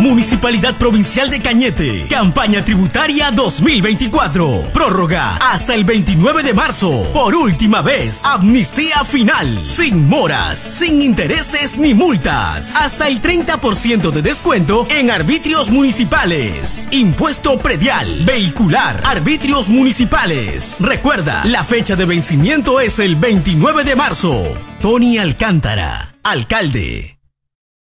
Municipalidad Provincial de Cañete, campaña tributaria 2024, prórroga hasta el 29 de marzo, por última vez, amnistía final, sin moras, sin intereses ni multas, hasta el 30% de descuento en arbitrios municipales, impuesto predial, vehicular, arbitrios municipales. Recuerda, la fecha de vencimiento es el 29 de marzo. Tony Alcántara, alcalde.